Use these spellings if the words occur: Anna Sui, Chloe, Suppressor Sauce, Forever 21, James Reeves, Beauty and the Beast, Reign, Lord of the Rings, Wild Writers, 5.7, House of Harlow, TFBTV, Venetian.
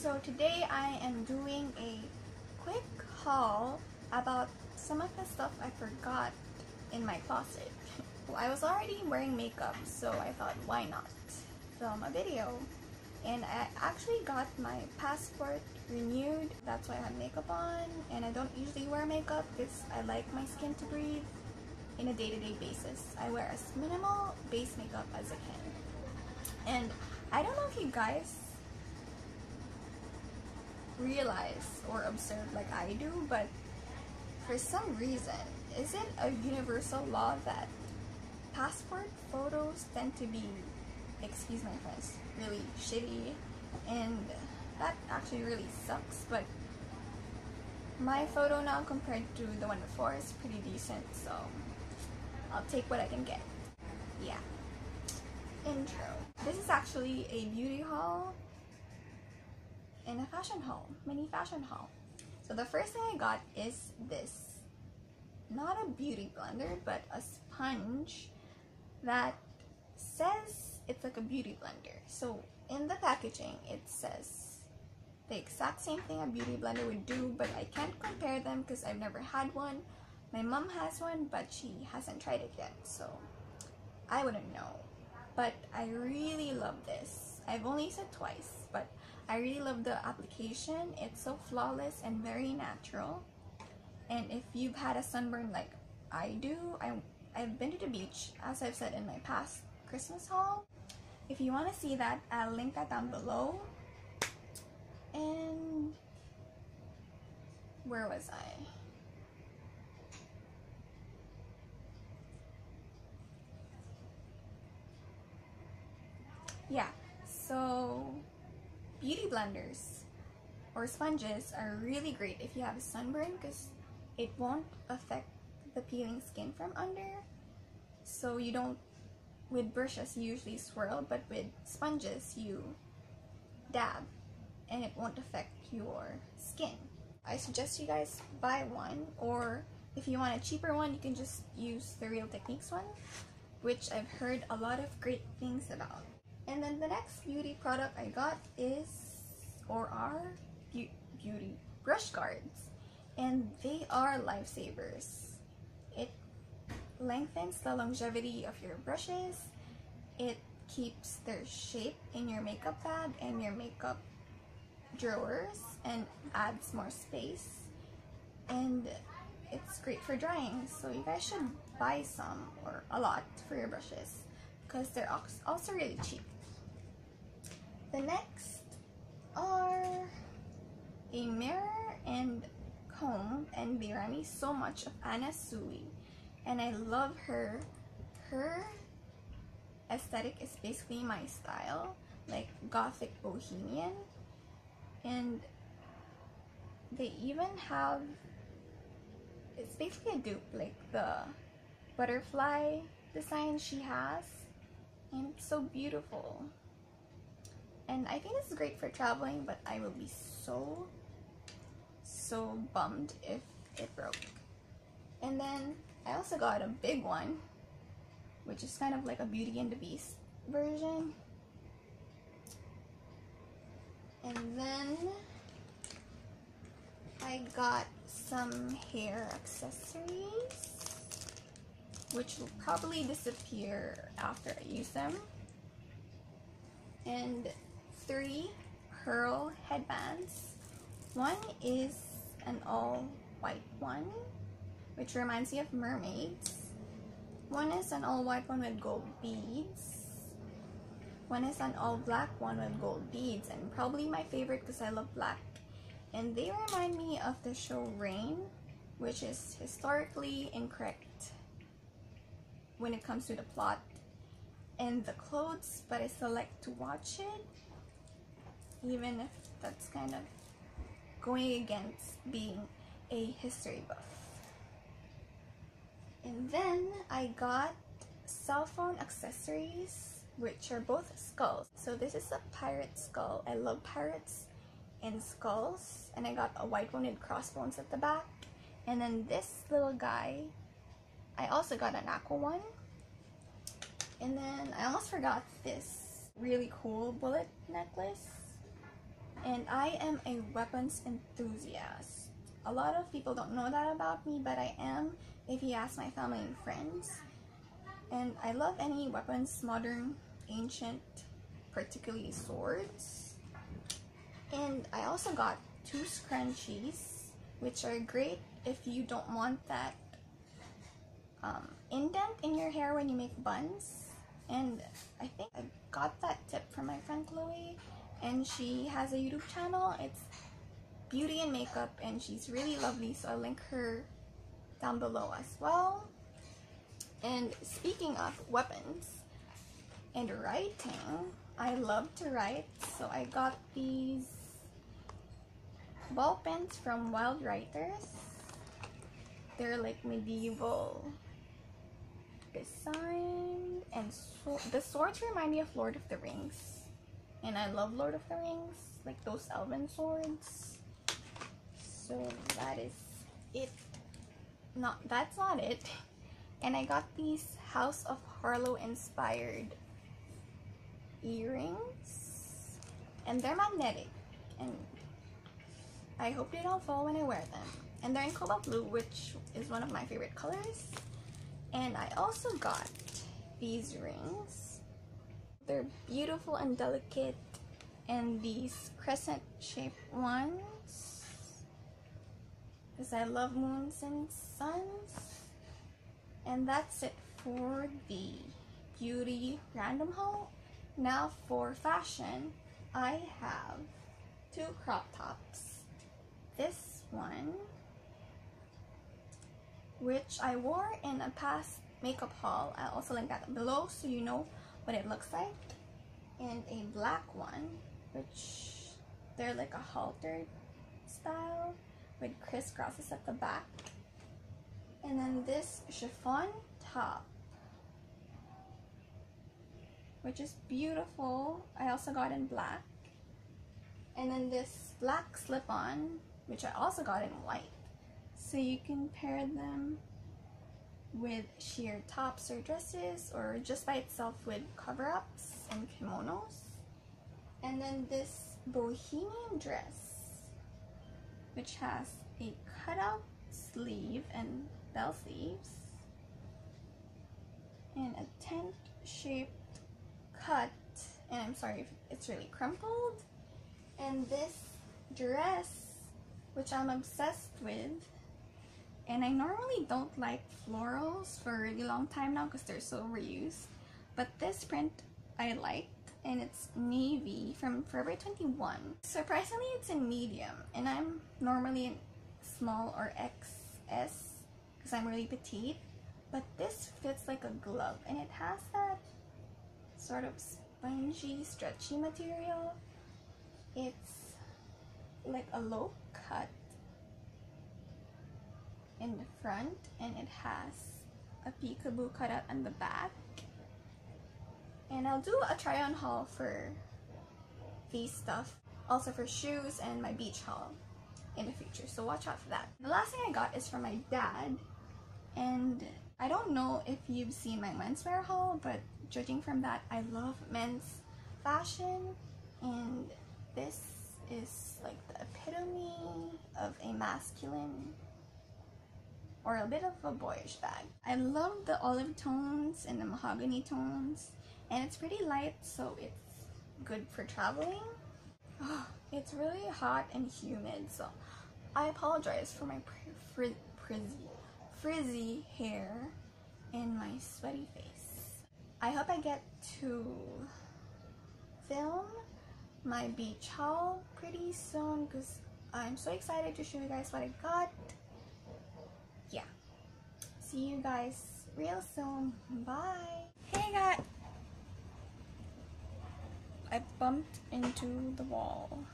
So today I am doing a quick haul about some of the stuff I forgot in my closet. Well, I was already wearing makeup, so I thought, why not film a video? And I actually got my passport renewed. That's why I have makeup on, and I don't usually wear makeup because I like my skin to breathe in a day-to-day basis. I wear as minimal base makeup as I can. And I don't know if you guys realize or observe like I do, but for some reason, is it a universal law that passport photos tend to be, excuse my friends, really shitty? And that actually really sucks, but my photo now compared to the one before is pretty decent, so I'll take what I can get. Yeah. Intro. This is actually a beauty haul and a fashion haul, mini fashion haul. So the first thing I got is this. Not a beauty blender, but a sponge that says it's like a beauty blender. So in the packaging, it says the exact same thing a beauty blender would do, but I can't compare them because I've never had one. My mom has one, but she hasn't tried it yet, so I wouldn't know. But I really love this. I've only used it twice, but I really love the application. It's so flawless and very natural. And if you've had a sunburn like I do, I've been to the beach, as I've said in my past Christmas haul. If you want to see that, I'll link that down below. And where was I? Yeah, so beauty blenders or sponges are really great if you have a sunburn because it won't affect the peeling skin from under. So you don't, with brushes you usually swirl, but with sponges you dab and it won't affect your skin. I suggest you guys buy one, or if you want a cheaper one, you can just use the Real Techniques one, which I've heard a lot of great things about. And then the next beauty product I got is, or are, beauty brush guards. And they are lifesavers. It lengthens the longevity of your brushes. It keeps their shape in your makeup bag and your makeup drawers and adds more space. And it's great for drying. So you guys should buy some, or a lot, for your brushes, because they're also really cheap. The next are a mirror and comb, and they remind me so much of Anna Sui, and I love her. Her aesthetic is basically my style, like gothic bohemian, and they even have, it's basically a dupe, like the butterfly design she has. And it's so beautiful. And I think this is great for traveling, but I will be so bummed if it broke. And then I also got a big one, which is kind of like a Beauty and the Beast version. And then I got some hair accessories, which will probably disappear after I use them. And 3 pearl headbands. One is an all white one, which reminds me of mermaids. One is an all white one with gold beads. One is an all black one with gold beads, and probably my favorite because I love black. And they remind me of the show Reign, which is historically incorrect when it comes to the plot and the clothes, but I still like to watch it, even if that's kind of going against being a history buff. And then I got cell phone accessories, which are both skulls. So this is a pirate skull. I love pirates and skulls, and I got a white one with crossbones at the back. And then this little guy, I also got an aqua one. And then I almost forgot this really cool bullet necklace. and I am a weapons enthusiast. A lot of people don't know that about me, but I am if you ask my family and friends. And I love any weapons, modern, ancient, particularly swords. And I also got two scrunchies, which are great if you don't want that indent in your hair when you make buns. And I think I got that tip from my friend Chloe, and she has a YouTube channel. It's Beauty and Makeup, and she's really lovely, so I'll link her down below as well. And speaking of weapons and writing, I love to write, so I got these ball pens from Wild Writers. They're like medieval design, and so the swords remind me of Lord of the Rings, and I love Lord of the Rings, like those elven swords. So that is it. That's not it. And I got these House of Harlow inspired earrings, and they're magnetic, and I hope they don't fall when I wear them. And they're in cobalt blue, which is one of my favorite colors. And I also got these rings. They're beautiful and delicate, and these crescent shaped ones, because I love moons and suns. And that's it for the beauty random haul. Now for fashion, I have two crop tops. This one, which I wore in a past makeup haul. I'll also link that below so you know what it looks like. And a black one, which they're like a halter style with crisscrosses at the back. And then this chiffon top, which is beautiful. I also got in black. And then this black slip-on, which I also got in white. So you can pair them with sheer tops or dresses, or just by itself with cover-ups and kimonos. And then this bohemian dress, which has a cutout sleeve and bell sleeves, and a tent-shaped cut, and I'm sorry if it's really crumpled. And this dress, which I'm obsessed with, and I normally don't like florals for a really long time now because they're so reused, but this print I liked, and it's navy from Forever 21. Surprisingly, it's in medium, and I'm normally in small or XS because I'm really petite, but this fits like a glove, and it has that sort of spongy, stretchy material. It's like a low cut in the front, and it has a peekaboo cutout on the back. And I'll do a try on haul for these stuff, also for shoes and my beach haul in the future, so watch out for that. The last thing I got is from my dad, and I don't know if you've seen my menswear haul, but judging from that, I love men's fashion, and this is like the epitome of a masculine or a bit of a boyish bag. I love the olive tones and the mahogany tones, and it's pretty light, so it's good for traveling. It's really hot and humid, so I apologize for my frizzy hair and my sweaty face. I hope I get to film my beach haul pretty soon because I'm so excited to show you guys what I got. Yeah, see you guys real soon. Bye. Hey guys, I bumped into the wall.